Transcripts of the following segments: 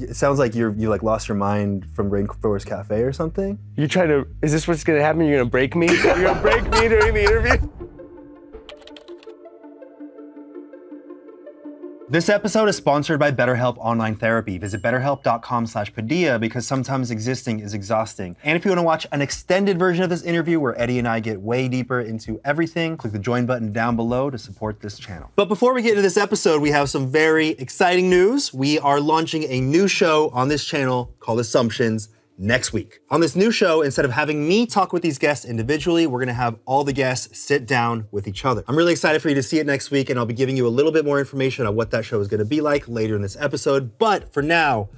It sounds like you like lost your mind from Rainforest Cafe or something. You're trying to, is this what's gonna happen? You're gonna break me? You're gonna break me during the interview? This episode is sponsored by BetterHelp Online Therapy. Visit betterhelp.com/Padilla because sometimes existing is exhausting. And if you want to watch an extended version of this interview where Eddie and I get way deeper into everything, click the join button down below to support this channel. But before we get into this episode, we have some very exciting news. We are launching a new show on this channel called Assumptions next week. On this new show, instead of having me talk with these guests individually, we're gonna have all the guests sit down with each other. I'm really excited for you to see it next week, and I'll be giving you a little bit more information on what that show is gonna be like later in this episode. But for now,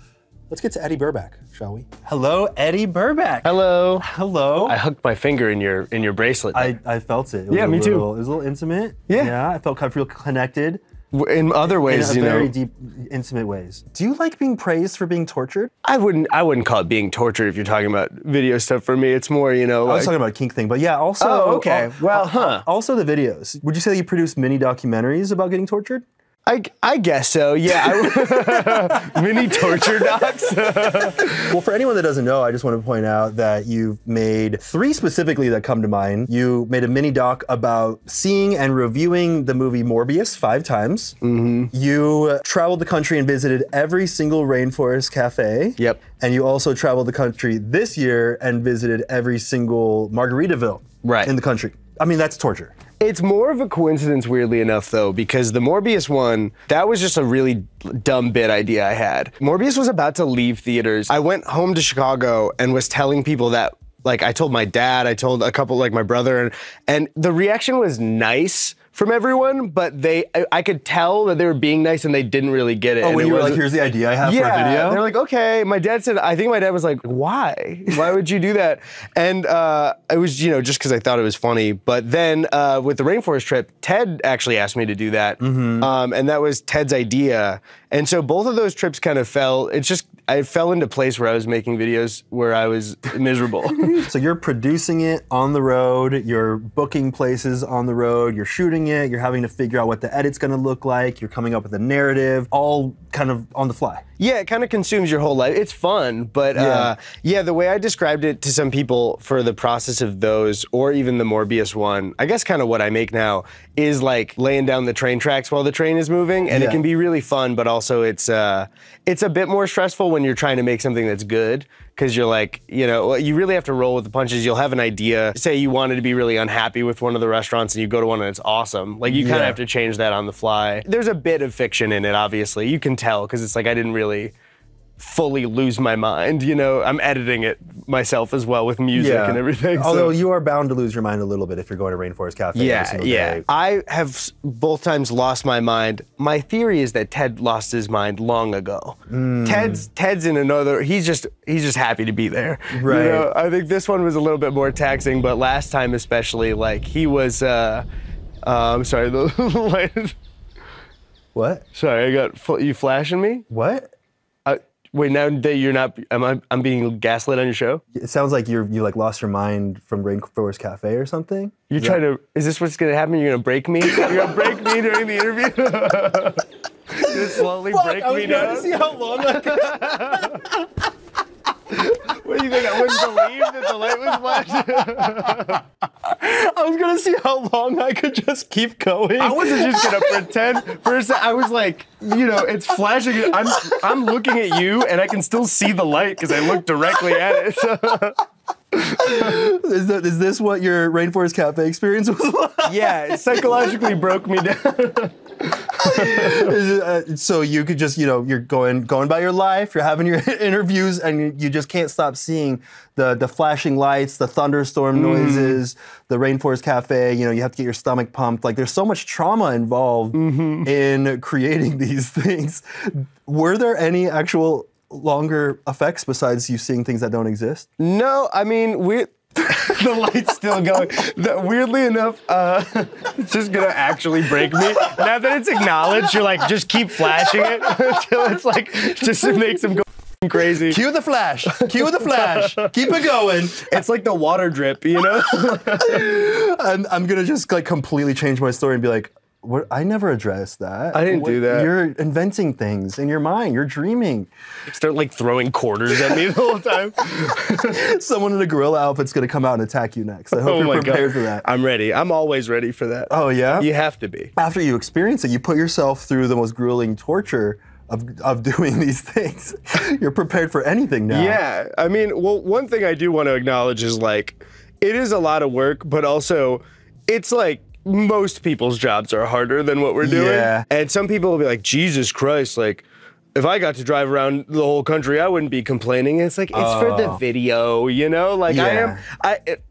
let's get to Eddy Burback, shall we? Hello, Eddy Burback. Hello. Hello. I hooked my finger in your bracelet. I felt it. Yeah, me too. It was a little intimate. Yeah. Yeah, I felt kind of real connected. In other ways, you know. In very deep, intimate ways. Do you like being praised for being tortured? I wouldn't call it being tortured if you're talking about video stuff. For me, it's more, you know, like... I was talking about a kink thing, but yeah, also... Oh, okay. Well, huh. Also the videos. Would you say that you produce mini documentaries about getting tortured? I guess so, yeah. Mini torture docs. Well, for anyone that doesn't know, I just want to point out that you made three specifically that come to mind. You made a mini doc about seeing and reviewing the movie Morbius 5 times. Mm-hmm. You traveled the country and visited every single Rainforest Cafe. Yep. And you also traveled the country this year and visited every single Margaritaville in the country. I mean, that's torture. It's more of a coincidence, weirdly enough, though, because the Morbius one, that was just a really dumb bit idea I had. Morbius was about to leave theaters. I went home to Chicago and was telling people that, like, I told my dad, I told a couple, like, my brother, and the reaction was nice from everyone, but I could tell that they were being nice and they didn't really get it. Oh, when you were like, here's the idea I have for a video? They're like, okay. My dad said, I think my dad was like, why? Why would you do that? And it was, you know, just because I thought it was funny. But then with the Rainforest trip, Ted actually asked me to do that. Mm-hmm. And that was Ted's idea. And so both of those trips kind of fell, it's just, I fell into place where I was making videos where I was miserable. So you're producing it on the road, you're booking places on the road, you're shooting it, you're having to figure out what the edit's gonna look like, you're coming up with a narrative, all kind of on the fly. Yeah, it kind of consumes your whole life. It's fun, but yeah, the way I described it to some people for the process of those, or even the Morbius one, I guess kind of what I make now is like laying down the train tracks while the train is moving, and it can be really fun, but also it's a bit more stressful when you're trying to make something that's good, because you're like, you know, you really have to roll with the punches. You'll have an idea. Say you wanted to be really unhappy with one of the restaurants and you go to one and it's awesome. Like, you kind of have to change that on the fly. There's a bit of fiction in it, obviously. You can tell, because it's like I didn't really fully lose my mind, you know? I'm editing it myself as well with music and everything. Although you are bound to lose your mind a little bit if you're going to Rainforest Cafe every single day. I have both times lost my mind. My theory is that Ted lost his mind long ago. Mm. Ted's in another, he's just happy to be there. Right. You know, I think this one was a little bit more taxing, but last time especially, like, he was, I'm sorry, the light. What? Sorry, I got, you flashing me? What? Wait, now that you're not, I'm being gaslit on your show? It sounds like you like lost your mind from Rainforest Cafe or something. You're trying to, is this what's gonna happen? You're gonna break me? You're gonna break me during the interview? You're gonna slowly break me down? I was trying to see how long I got. What do you think, I wouldn't believe that the light was flashing? I was gonna see how long I could just keep going. I wasn't just gonna pretend. First, I was like, you know, it's flashing. I'm looking at you, and I can still see the light because I look directly at it. Is this what your Rainforest Cafe experience was like? Yeah, it psychologically broke me down. So you could just, you know, you're going by your life, you're having your interviews, and you just can't stop seeing the flashing lights, the thunderstorm noises, the Rainforest Cafe, you know, you have to get your stomach pumped. Like, there's so much trauma involved in creating these things. Were there any actual longer effects besides you seeing things that don't exist? No, I mean, we... The light's still going. Weirdly enough, it's just gonna actually break me. Now that it's acknowledged, you're like, just keep flashing it until it's like, just makes him go crazy. Cue the flash, cue the flash, keep it going. It's like the water drip, you know? I'm gonna just like completely change my story and be like, What, I never addressed that. I didn't do that. You're inventing things in your mind. You're dreaming. Start like throwing quarters at me the whole time. Someone in a gorilla outfit's gonna come out and attack you next. I hope you're prepared for that. I'm ready. I'm always ready for that. Oh yeah? You have to be. After you experience it, you put yourself through the most grueling torture of doing these things. You're prepared for anything now. Yeah, I mean, well, one thing I do want to acknowledge is like, it is a lot of work, but also it's like, most people's jobs are harder than what we're doing. Yeah. And some people will be like, Jesus Christ, like, if I got to drive around the whole country, I wouldn't be complaining. It's like, it's for the video, you know? Like, yeah.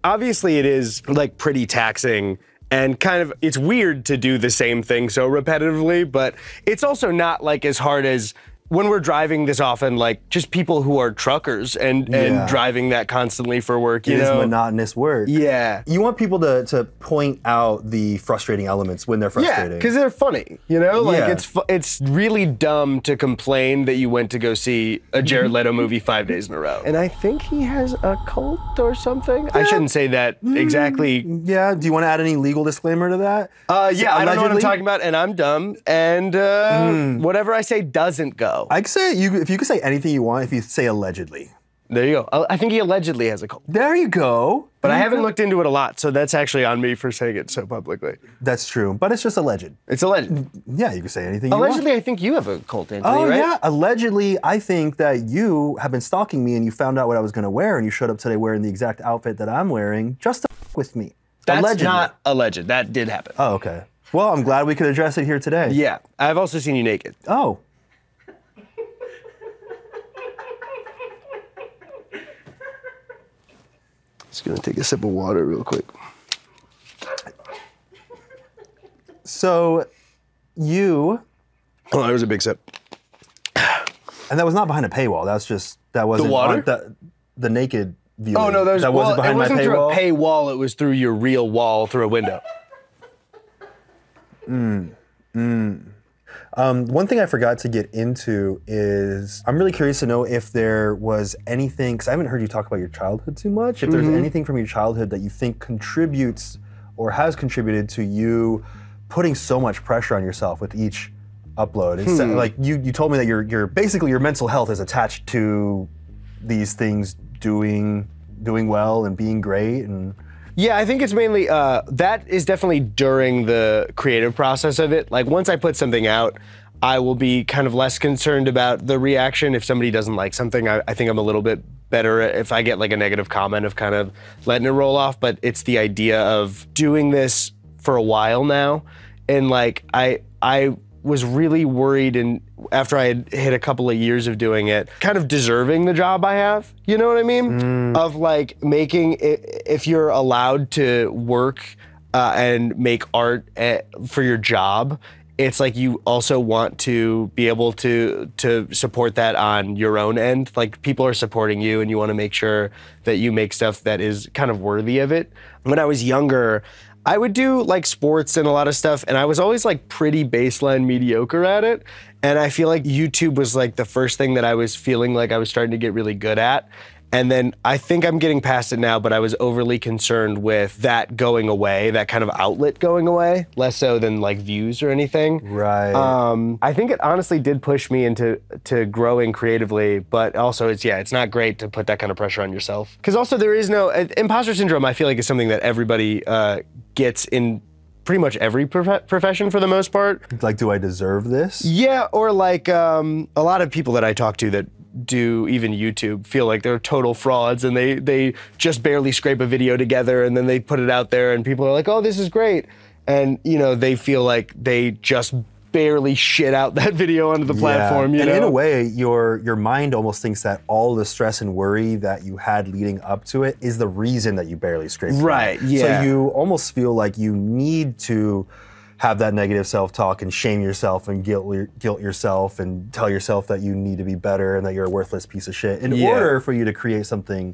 Obviously it is like pretty taxing and kind of, it's weird to do the same thing so repetitively, but it's also not like as hard as when we're driving this often, like just people who are truckers and driving that constantly for work, you know? It is monotonous work. Yeah. You want people to point out the frustrating elements when they're frustrating. Yeah, because they're funny, you know? Like it's really dumb to complain that you went to go see a Jared Leto movie 5 days in a row. And I think he has a cult or something. Yeah. I shouldn't say that exactly. Yeah, do you want to add any legal disclaimer to that? Yeah, I don't know what I'm talking about and I'm dumb and whatever I say doesn't go. I could say, if you could say anything you want, if you say allegedly. There you go. I think he allegedly has a cult. There you go. But I haven't looked into it a lot, so that's actually on me for saying it so publicly. That's true, but it's just alleged. It's alleged. Yeah, you could say anything you want. Allegedly, I think you have a cult, Anthony, right? Oh, yeah. Allegedly, I think that you have been stalking me and you found out what I was going to wear and you showed up today wearing the exact outfit that I'm wearing just to f with me. That's allegedly. Not alleged. That did happen. Oh, okay. Well, I'm glad we could address it here today. Yeah. I've also seen you naked. Oh. Just gonna take a sip of water real quick. So, oh, that was a big sip. And that was not behind a paywall. That was just, that wasn't the water? The naked view. Oh no, that wasn't behind my paywall. It wasn't through a paywall, it was through your real wall, through a window. One thing I forgot to get into is, I'm really curious to know if there was anything, because I haven't heard you talk about your childhood too much, if there's anything from your childhood that you think contributes or has contributed to you putting so much pressure on yourself with each upload. Instead, like you told me that you're basically your mental health is attached to these things doing well and being great and. Yeah, I think it's mainly, that is definitely during the creative process of it. Like once I put something out, I will be kind of less concerned about the reaction. If somebody doesn't like something, I think I'm a little bit better if I get like a negative comment of kind of letting it roll off. But it's the idea of doing this for a while now. And like, I was really worried and after I had hit a couple of years of doing it, kind of deserving the job I have, you know what I mean? Of like making, if you're allowed to work and make art for your job, it's like you also want to be able to support that on your own end. Like people are supporting you and you want to make sure that you make stuff that is kind of worthy of it. When I was younger, I would do like sports and a lot of stuff and I was always like pretty baseline mediocre at it. And I feel like YouTube was like the first thing that I was feeling like I was starting to get really good at. And then I think I'm getting past it now, but I was overly concerned with that going away, that kind of outlet going away, less so than like views or anything. Right. I think it honestly did push me into growing creatively, but also it's, yeah, it's not great to put that kind of pressure on yourself. Cause also there is no, imposter syndrome I feel like is something that everybody gets in pretty much every profession for the most part. Like, do I deserve this? Yeah, or like a lot of people that I talk to that do even YouTube feel like they're total frauds and they just barely scrape a video together and then they put it out there and people are like, oh, this is great. And you know, they feel like they just barely shit out that video onto the platform, you know? And in a way, your mind almost thinks that all the stress and worry that you had leading up to it is the reason that you barely scraped. Right, yeah. So you almost feel like you need to have that negative self-talk and shame yourself and guilt yourself and tell yourself that you need to be better and that you're a worthless piece of shit in order for you to create something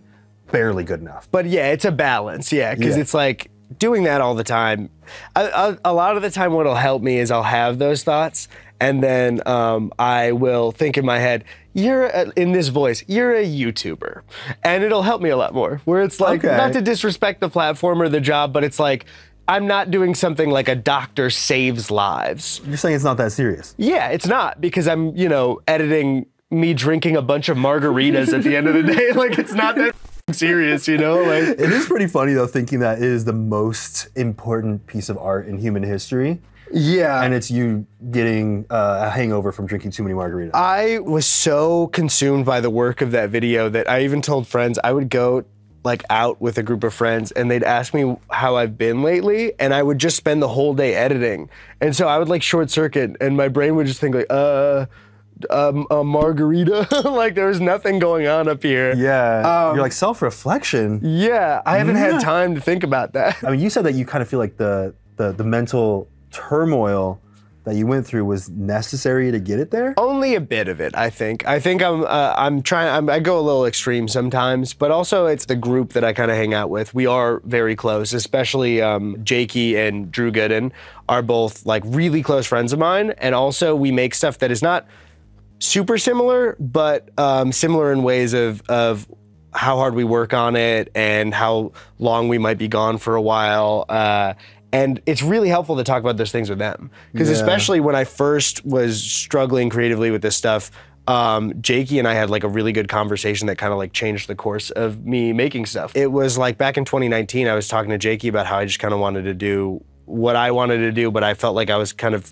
barely good enough. But yeah, it's a balance, yeah, because it's like, doing that all the time, a lot of the time what'll help me is I'll have those thoughts and then I will think in my head, in this voice, you're a YouTuber. And it'll help me a lot more, where it's like, not to disrespect the platform or the job, but it's like, I'm not doing something like a doctor saves lives. You're saying it's not that serious. Yeah, it's not, because I'm, you know, editing me drinking a bunch of margaritas at the end of the day. Like, it's not that serious, you know? Like, it is pretty funny, though, thinking that it is the most important piece of art in human history. Yeah. And it's you getting a hangover from drinking too many margaritas. I was so consumed by the work of that video that I even told friends I would go like out with a group of friends and they'd ask me how I've been lately, and I would just spend the whole day editing. And so I would like short circuit and my brain would just think like, a margarita. Like, there was nothing going on up here. Yeah, you're like self-reflection. Yeah, I haven't had time to think about that. I mean, you said that you kind of feel like the mental turmoil that you went through was necessary to get it there? Only a bit of it, I think. I think I go a little extreme sometimes, but also it's the group that I kind of hang out with. We are very close, especially Jakey and Drew Gooden are both like really close friends of mine. And also we make stuff that is not super similar, but similar in ways of how hard we work on it and how long we might be gone for a while. And it's really helpful to talk about those things with them. Because especially when I first was struggling creatively with this stuff, Jakey and I had like a really good conversation that kind of like changed the course of me making stuff. It was like back in 2019, I was talking to Jakey about how I just kind of wanted to do what I wanted to do, but I felt like I was kind of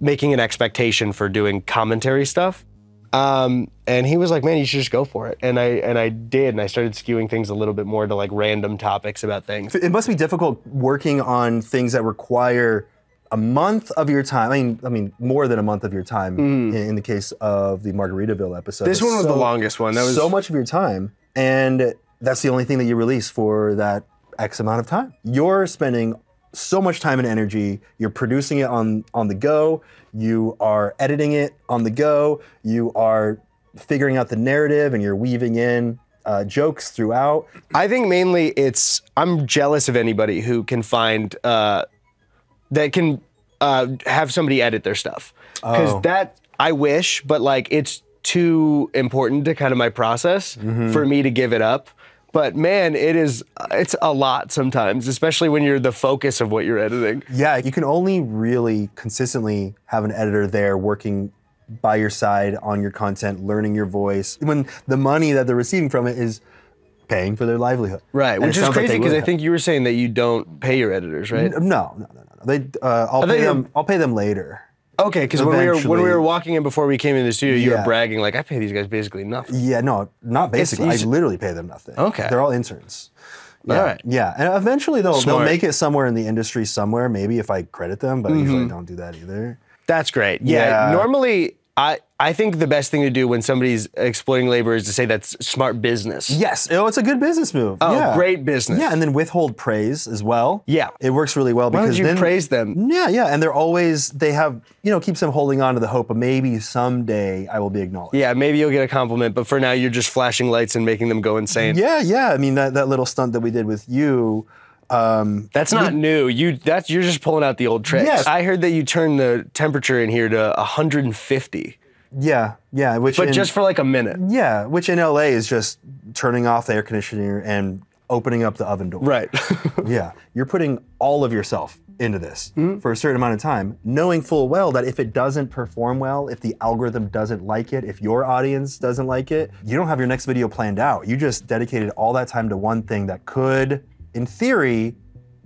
making an expectation for doing commentary stuff. And he was like, man, you should just go for it. And I did, and I started skewing things a little bit more to like random topics about things. It must be difficult working on things that require a month of your time. I mean, more than a month of your time in the case of the Margaritaville episode. This one was the longest one. That was so much of your time. And that's the only thing that you release for that X amount of time. You're spending so much time and energy. You're producing it on the go. You are editing it on the go. You are figuring out the narrative, and you're weaving in jokes throughout. I think mainly it's, I'm jealous of anybody who can find, that can have somebody edit their stuff. Because that, I wish, but like it's too important to kind of my process for me to give it up. But man, it's a lot sometimes, especially when you're the focus of what you're editing. Yeah, you can only really consistently have an editor there working by your side on your content, learning your voice, when the money that they're receiving from it is paying for their livelihood. Right, and which is crazy, because I think you were saying that you don't pay your editors, right? No. I'll pay them later. Okay, because when we were walking in before we came in the studio, you were bragging like, I pay these guys basically nothing. Yeah, no, not basically. I literally pay them nothing. Okay. They're all interns. Yeah. All right. Yeah, and eventually they'll make it somewhere in the industry somewhere, maybe, if I credit them, but I usually don't do that either. That's great. Yeah, normally I think the best thing to do when somebody's exploiting labor is to say that's smart business. Yes, it's a good business move. Oh, yeah. Great business. Yeah, and then withhold praise as well. Yeah. It works really well because then— Why would you praise them? Yeah, and they're always, they have, you know, keeps them holding on to the hope of maybe someday I will be acknowledged. Yeah, maybe you'll get a compliment, but for now you're just flashing lights and making them go insane. Yeah, I mean, that little stunt that we did with you, that's not new. You're just pulling out the old tricks. Yes. I heard that you turned the temperature in here to 150. Yeah. But just for like a minute. Yeah, which in LA is just turning off the air conditioner and opening up the oven door. Right. Yeah, you're putting all of yourself into this for a certain amount of time, knowing full well that if it doesn't perform well, if the algorithm doesn't like it, if your audience doesn't like it, you don't have your next video planned out. You just dedicated all that time to one thing that could, in theory,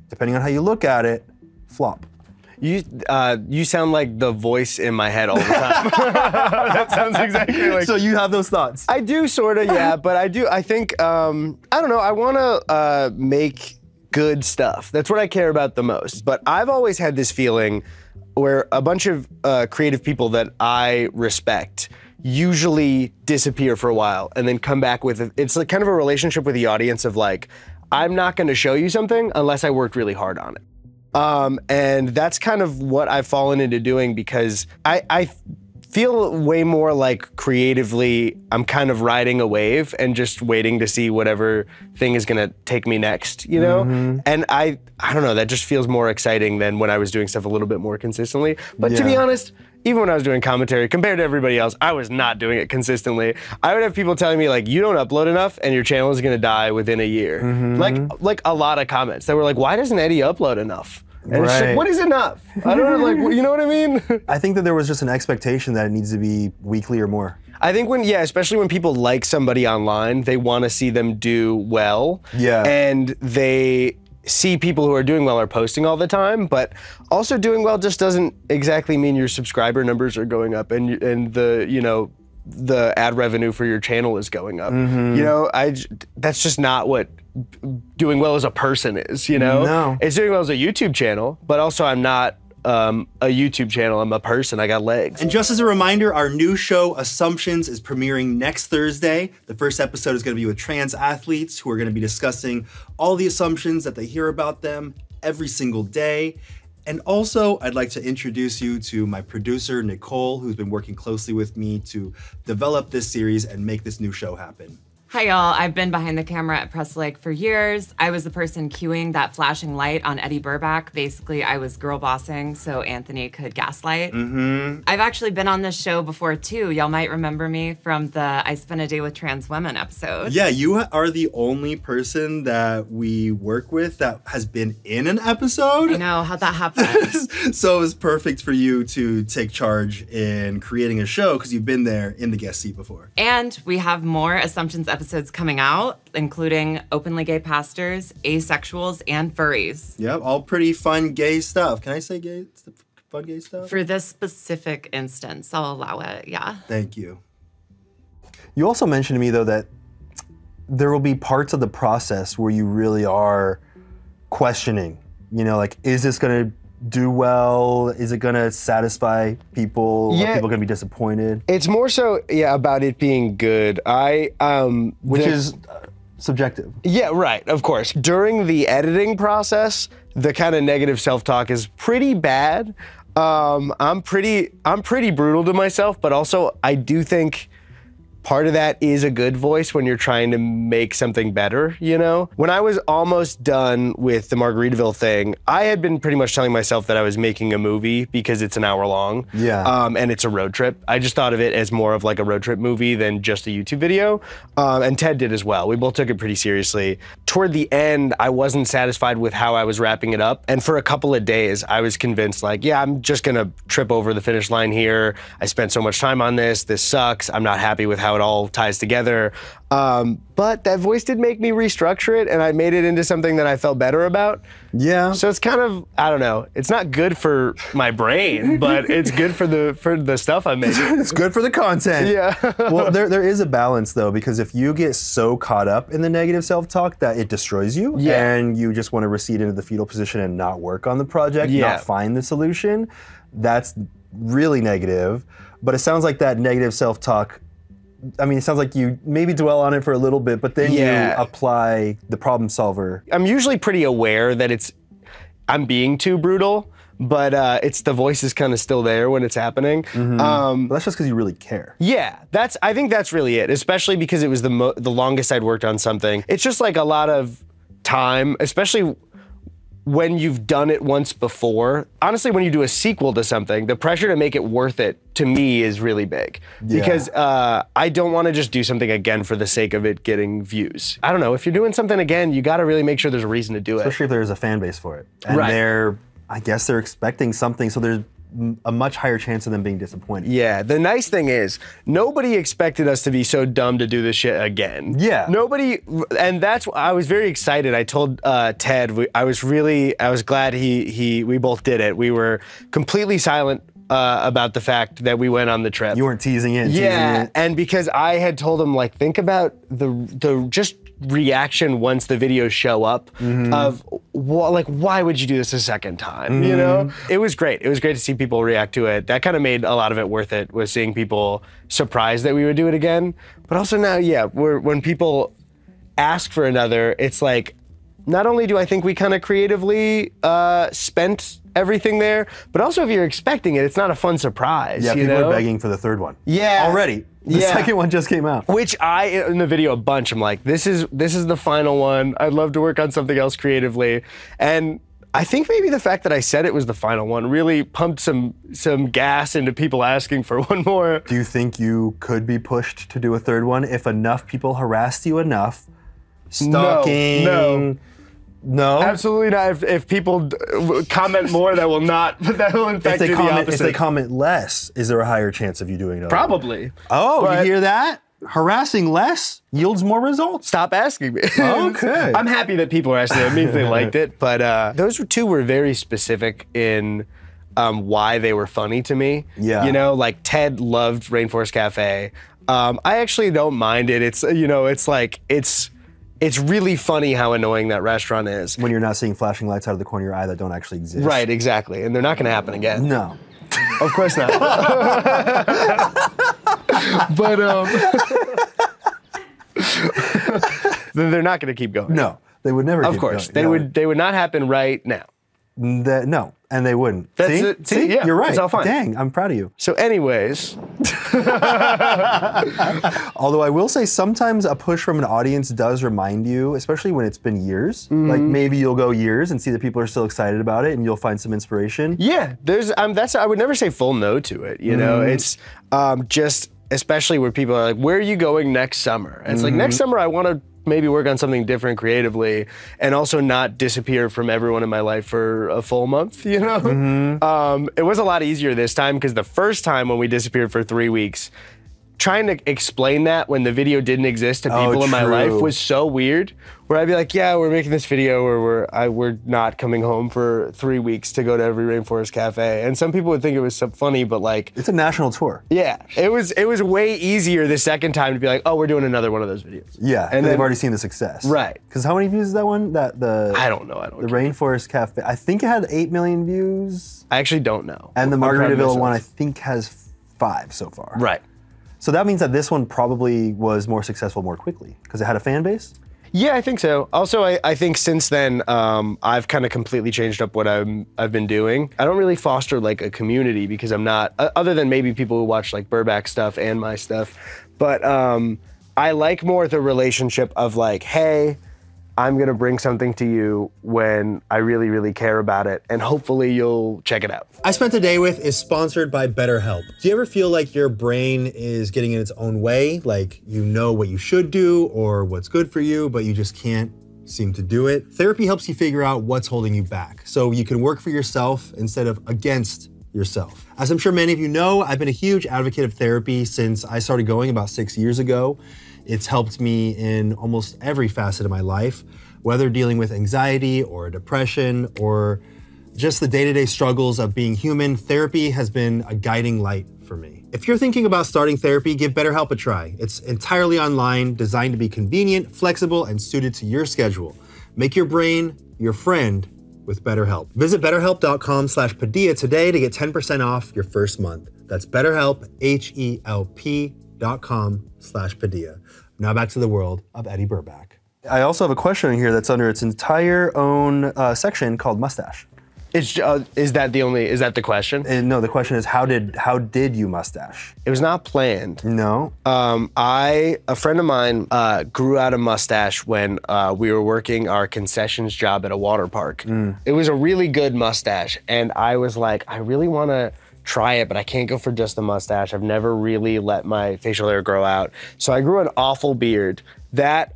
depending on how you look at it, flop. You sound like the voice in my head all the time. That sounds exactly like... So you have those thoughts? I do, sort of, yeah, but I think, I don't know, I want to make good stuff. That's what I care about the most. But I've always had this feeling where a bunch of creative people that I respect usually disappear for a while and then come back with... It's like kind of a relationship with the audience of like, I'm not going to show you something unless I worked really hard on it. And that's kind of what I've fallen into doing, because I feel way more like creatively I'm kind of riding a wave and just waiting to see whatever thing is going to take me next, you know? And I don't know, that just feels more exciting than when I was doing stuff a little bit more consistently. But to be honest, even when I was doing commentary, compared to everybody else, I was not doing it consistently. I would have people telling me, like, you don't upload enough and your channel is going to die within a year. Mm-hmm. Like a lot of comments that were like, why doesn't Eddy upload enough? And right. It's like, what is enough? I don't know, like, you know what I mean? I think that there was just an expectation that it needs to be weekly or more. I think when, yeah, especially when people like somebody online, they want to see them do well. Yeah. And they see people who are doing well are posting all the time, but also doing well just doesn't exactly mean your subscriber numbers are going up and the, you know, the ad revenue for your channel is going up. Mm-hmm. You know, that's just not what doing well as a person is, you know? No. It's doing well as a YouTube channel, but also I'm not a YouTube channel, I'm a person, I got legs. And just as a reminder, our new show, Assumptions, is premiering next Thursday. The first episode is gonna be with trans athletes who are gonna be discussing all the assumptions that they hear about them every single day. And also, I'd like to introduce you to my producer, Nicole, who's been working closely with me to develop this series and make this new show happen. Hi, y'all. I've been behind the camera at Press Lake for years. I was the person cueing that flashing light on Eddy Burback. Basically, I was girl bossing so Anthony could gaslight. Mm-hmm. I've actually been on this show before, too. Y'all might remember me from the I Spent a Day with Trans Women episode. Yeah, you are the only person that we work with that has been in an episode. I know, how'd that happen? So it was perfect for you to take charge in creating a show because you've been there in the guest seat before. And we have more Assumptions episodes coming out, including openly gay pastors, asexuals, and furries. Yep, all pretty fun gay stuff. Can I say gay, fun gay stuff? For this specific instance, I'll allow it, yeah. Thank you. You also mentioned to me, though, that there will be parts of the process where you really are questioning, you know, like, is this gonna do well? Is it gonna satisfy people? Yeah. Are people gonna be disappointed? It's more so, yeah, about it being good. Which is subjective. Yeah, right, of course. During the editing process, the kind of negative self-talk is pretty bad. I'm pretty brutal to myself, but also I do think part of that is a good voice when you're trying to make something better, you know? When I was almost done with the Margaritaville thing, I had been pretty much telling myself that I was making a movie because it's an hour long. Yeah. And it's a road trip. I just thought of it as more of like a road trip movie than just a YouTube video. And Ted did as well. We both took it pretty seriously. Toward the end, I wasn't satisfied with how I was wrapping it up. And for a couple of days, I was convinced like, yeah, I'm just gonna trip over the finish line here. I spent so much time on this. This sucks. I'm not happy with how it all ties together. But that voice did make me restructure it and I made it into something that I felt better about. Yeah. So it's kind of, I don't know, it's not good for my brain, but it's good for the stuff I'm making. It's good for the content. Yeah. Well, there is a balance though, because if you get so caught up in the negative self-talk that it destroys you, yeah, and you just want to recede into the fetal position and not work on the project, yeah, not find the solution, that's really negative. But it sounds like that negative self-talk, I mean, it sounds like you maybe dwell on it for a little bit, but then yeah, you apply the problem solver. I'm usually pretty aware that I'm being too brutal, but it's the voice is kind of still there when it's happening. Mm-hmm. That's just because you really care. Yeah, I think that's really it, especially because it was the longest I'd worked on something. It's just like a lot of time, especially when you've done it once before. Honestly, when you do a sequel to something, the pressure to make it worth it to me is really big. Yeah. Because I don't want to just do something again for the sake of it getting views. I don't know, if you're doing something again, you got to really make sure there's a reason to do it. Especially if there's a fan base for it. And right, I guess they're expecting something, so there's a much higher chance of them being disappointed. Yeah, the nice thing is, nobody expected us to be so dumb to do this shit again. Yeah. Nobody, and that's, I was very excited. I told Ted, I was glad we both did it. We were completely silent about the fact that we went on the trip. You weren't teasing it. Yeah, teasing it. And because I had told him, like, think about the just reaction once the videos show up, mm-hmm, of, well, like, why would you do this a second time, mm-hmm, you know? It was great. It was great to see people react to it. That kind of made a lot of it worth it, was seeing people surprised that we would do it again. But also now, yeah, when people ask for another, it's like, not only do I think we kind of creatively spent everything there, but also if you're expecting it, it's not a fun surprise. Yeah, people are begging for the third one. Yeah. Already. The yeah, second one just came out. Which I, in the video a bunch, I'm like, this is the final one. I'd love to work on something else creatively. And I think maybe the fact that I said it was the final one really pumped some gas into people asking for one more. Do you think you could be pushed to do a third one if enough people harassed you enough? Stalking. No. Absolutely not. If people comment more, that will not. That will in fact do the opposite. If they comment less, is there a higher chance of you doing another? Probably. Oh, but you hear that? Harassing less yields more results. Stop asking me. Okay. I'm happy that people are asking. It means they liked it. But those two were very specific in why they were funny to me. Yeah. You know, like Ted loved Rainforest Cafe. I actually don't mind it. It's It's really funny how annoying that restaurant is. When you're not seeing flashing lights out of the corner of your eye that don't actually exist. Right, exactly. And they're not gonna happen again. No. Of course not. But, they're not gonna keep going. No, they would never keep going. Of course, they would not happen right now. No, and they wouldn't. That's it. See? Yeah, you're right. It's all fine. Dang, I'm proud of you. So anyways. Although I will say sometimes a push from an audience does remind you, especially when it's been years. Mm-hmm. Like maybe you'll go years and see that people are still excited about it and you'll find some inspiration. Yeah, I would never say full no to it, you know? It's just, especially where people are like, where are you going next summer? And it's like, next summer I want to maybe work on something different creatively and also not disappear from everyone in my life for a full month, you know? It was a lot easier this time because the first time when we disappeared for 3 weeks, trying to explain that when the video didn't exist to people in my life was so weird, where I'd be like, yeah, we're making this video where we're not coming home for 3 weeks to go to every Rainforest Cafe. And some people would think it was so funny, but like— It's a national tour. Yeah, it was way easier the second time to be like, oh, we're doing another one of those videos. Yeah, and they've already seen the success. Right. Because how many views is that one? I don't know, I don't care. Rainforest Cafe, I think it had 8 million views. I actually don't know. And the Margaritaville one I think has 5 so far. Right. So that means that this one probably was more successful more quickly because it had a fan base? Yeah, I think so. Also, I think since then, I've kind of completely changed up what I've been doing. I don't really foster like a community because I'm not, other than maybe people who watch like Burback stuff and my stuff, but I like more the relationship of like, hey, I'm gonna bring something to you when I really, really care about it, and hopefully you'll check it out. I Spent a Day With is sponsored by BetterHelp. Do you ever feel like your brain is getting in its own way? Like you know what you should do or what's good for you, but you just can't seem to do it? Therapy helps you figure out what's holding you back so you can work for yourself instead of against yourself. As I'm sure many of you know, I've been a huge advocate of therapy since I started going about 6 years ago. It's helped me in almost every facet of my life, whether dealing with anxiety or depression or just the day-to-day struggles of being human. Therapy has been a guiding light for me. If you're thinking about starting therapy, give BetterHelp a try. It's entirely online, designed to be convenient, flexible, and suited to your schedule. Make your brain your friend with BetterHelp. Visit BetterHelp.com/Padilla today to get 10% off your first month. That's BetterHelp, HELP.com/Padilla. Now back to the world of Eddy Burback. I also have a question here that's under its entire own section called mustache. Is that the question? No, the question is how did you mustache? It was not planned. No. A friend of mine grew out a mustache when we were working our concessions job at a water park. It was a really good mustache, and I was like, I really want to try it, but I can't go for just the mustache. I've never really let my facial hair grow out. So I grew an awful beard. That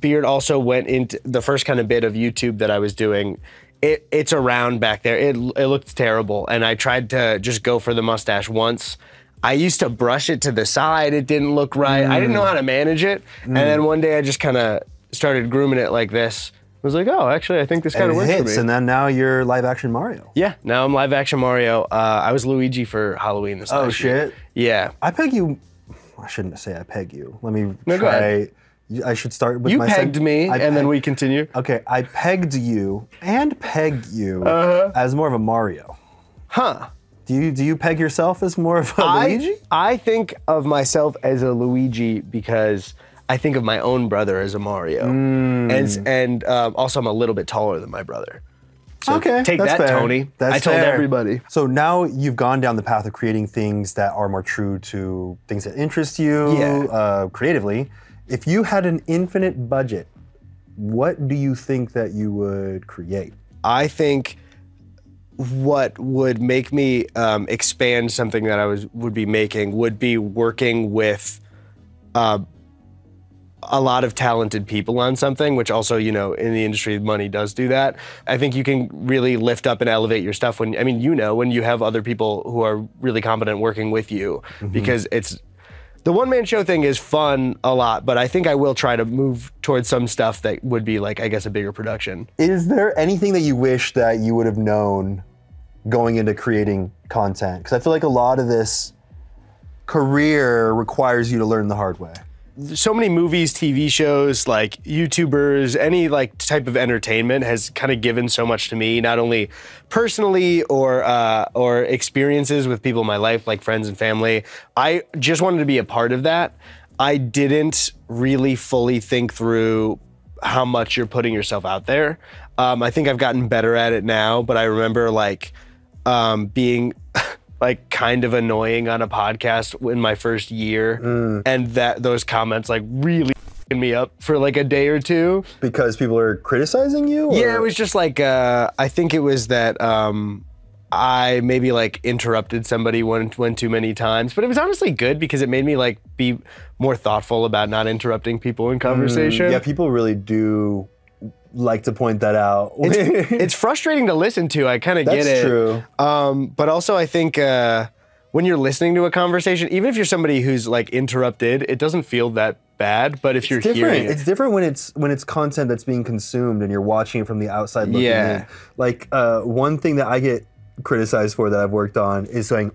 beard also went into the first kind of bit of YouTube that I was doing. It's around back there. It looked terrible. And I tried to just go for the mustache once. I used to brush it to the side. It didn't look right. I didn't know how to manage it. And then one day I just kind of started grooming it like this. I was like, oh, actually, I think this kind of works for me. And then now you're live action Mario. Yeah, now I'm live action Mario. I was Luigi for Halloween this last year. Oh, shit. Yeah. I peg you. I shouldn't say I peg you. Let me try. I should start with my... You pegged me, and then we continue. Okay, I pegged you and pegged you as more of a Mario. Huh. Do you peg yourself as more of a Luigi? I think of myself as a Luigi because I think of my own brother as a Mario. And also I'm a little bit taller than my brother. So okay, take that, fair. Tony. That's I told fair. Everybody. So now you've gone down the path of creating things that are more true to things that interest you creatively. If you had an infinite budget, what do you think that you would create? I think what would make me expand something that I would be making would be working with a lot of talented people on something, which also, you know, in the industry, money does do that. I think you can really lift up and elevate your stuff when, I mean, you know, when you have other people who are really competent working with you, mm-hmm. because it's, the one-man show thing is fun a lot, but I think I will try to move towards some stuff that would be like, I guess, a bigger production. Is there anything that you wish that you would have known going into creating content? Because I feel like a lot of this career requires you to learn the hard way. So many movies, TV shows, like YouTubers, any like type of entertainment has kind of given so much to me, not only personally or experiences with people in my life, like friends and family. I just wanted to be a part of that. I didn't really fully think through how much you're putting yourself out there. I think I've gotten better at it now, but I remember like being like kind of annoying on a podcast in my first year. Mm. And that those comments like really f***ing me up for like a day or two. Because people are criticizing you? Or? Yeah, it was just like, I think it was that I maybe like interrupted somebody one too many times, but it was honestly good because it made me like be more thoughtful about not interrupting people in conversation. Mm, yeah, people really do like to point that out. It's frustrating to listen to. I kind of get it. That's true. But also I think when you're listening to a conversation, even if you're somebody who's like interrupted, it doesn't feel that bad. But if you're hearing it, it's different when it's content that's being consumed and you're watching it from the outside looking in. Like one thing that I get criticized for that I've worked on is saying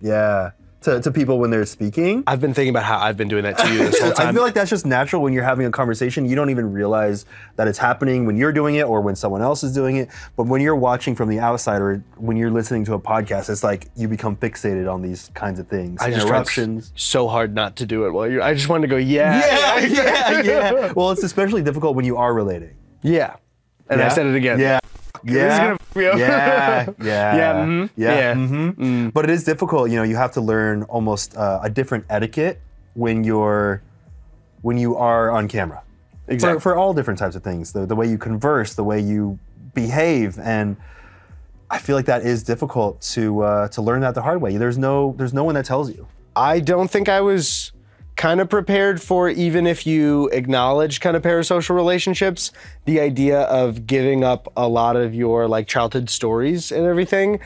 yeah. To people when they're speaking. I've been thinking about how I've been doing that to you this whole time. I feel like that's just natural when you're having a conversation. You don't even realize that it's happening when you're doing it or when someone else is doing it. But when you're watching from the outside or when you're listening to a podcast, it's like you become fixated on these kinds of things. I just tried so hard not to do it while you're, I just wanted to go, yeah. Well, it's especially difficult when you are relating. Yeah. And I said it again. Yeah. Yeah. But it is difficult, you know. You have to learn almost a different etiquette when you are on camera. Exactly. For all different types of things, the way you converse, the way you behave, and I feel like that is difficult to learn that the hard way. There's no one that tells you. I don't think I was kind of prepared for, even if you acknowledge kind of parasocial relationships, the idea of giving up a lot of your like childhood stories and everything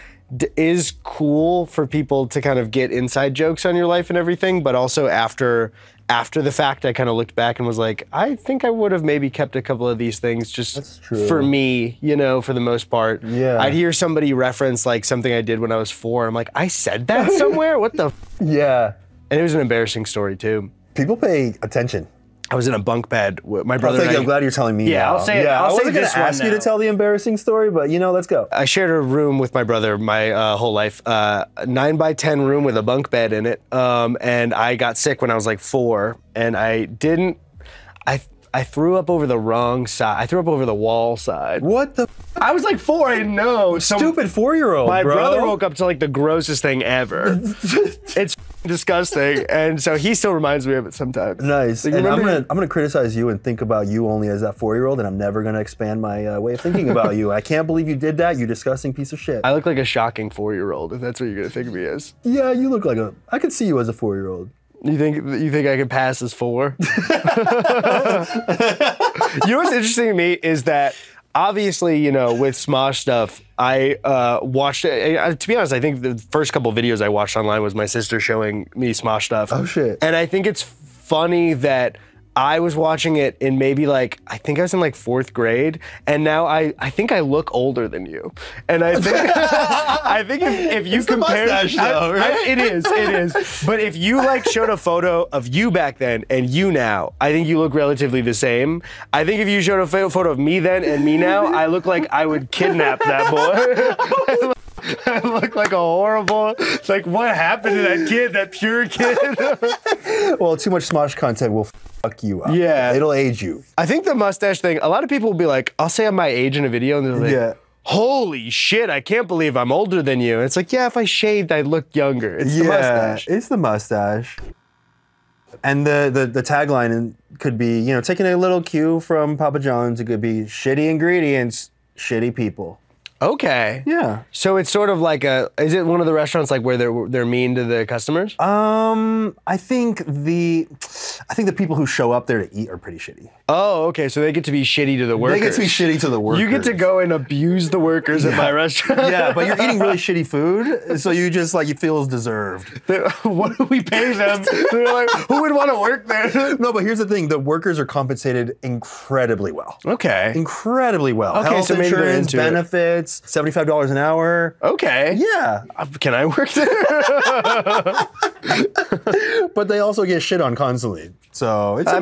is cool for people to kind of get inside jokes on your life and everything. But also after the fact, I kind of looked back and was like, I think I would have maybe kept a couple of these things just for me, you know, for the most part. Yeah. I'd hear somebody reference like something I did when I was 4. I'm like, I said that somewhere? What the? Yeah. And it was an embarrassing story too. People pay attention. I was in a bunk bed. My brother. I'm glad you're telling me. Yeah, now. I'll say. Yeah, I wasn't going to ask you to tell the embarrassing story, but you know, let's go. I shared a room with my brother my whole life, a 9 by 10 room with a bunk bed in it. And I got sick when I was like 4, and I threw up over the wrong side. I threw up over the wall side. What the? I was like 4. I know. Stupid 4-year-old. My brother woke up to like the grossest thing ever. It's disgusting, and so he still reminds me of it sometimes. Nice. Like, and I'm gonna criticize you and think about you only as that 4-year-old, and I'm never gonna expand my way of thinking about you. I can't believe you did that. You disgusting piece of shit. I look like a shocking 4-year-old. If that's what you're gonna think of me as. Yeah, you look like a. I could see you as a 4-year-old. You think I could pass as 4? You know what's interesting to me is that obviously, you know, with Smosh stuff, I watched it. To be honest, I think the first couple of videos I watched online was my sister showing me Smosh stuff. Oh, shit. And I think it's funny that I was watching it in maybe like, I think I was in like 4th grade, and now I think I look older than you. And I think, I think if you compare, it is. But if you like showed a photo of you back then and you now, I think you look relatively the same. I think if you showed a photo of me then and me now, I look like I would kidnap that boy. I look like a horrible, it's like, what happened to that kid, that pure kid? Well, too much Smosh content will fuck you up. Yeah. It'll age you. I think the mustache thing, a lot of people will be like, I'll say I'm my age in a video, and they're like, holy shit, I can't believe I'm older than you. And it's like, yeah, if I shaved, I'd look younger. It's the mustache. It's the mustache. And the tagline could be, you know, taking a little cue from Papa John's, it could be shitty ingredients, shitty people. Okay. Yeah. So it's sort of like a, is it one of the restaurants like where they're mean to the customers? I think the people who show up there to eat are pretty shitty. Oh, okay. So they get to be shitty to the workers. They get to be shitty to the workers. You get to go and abuse the workers at my restaurant. Yeah, but you're eating really shitty food, so you just like, you feel it's deserved. What do we pay them? They're like, who would want to work there? No, but here's the thing. The workers are compensated incredibly well. Okay. Incredibly well. Okay, health insurance, benefits. $75 an hour. Okay. Yeah. Can I work there? But they also get shit on constantly. So it's,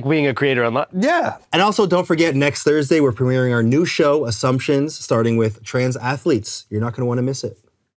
being a creator online. Yeah. And also don't forget, next Thursday, we're premiering our new show, Assumptions, starting with trans athletes. You're not going to want to miss it.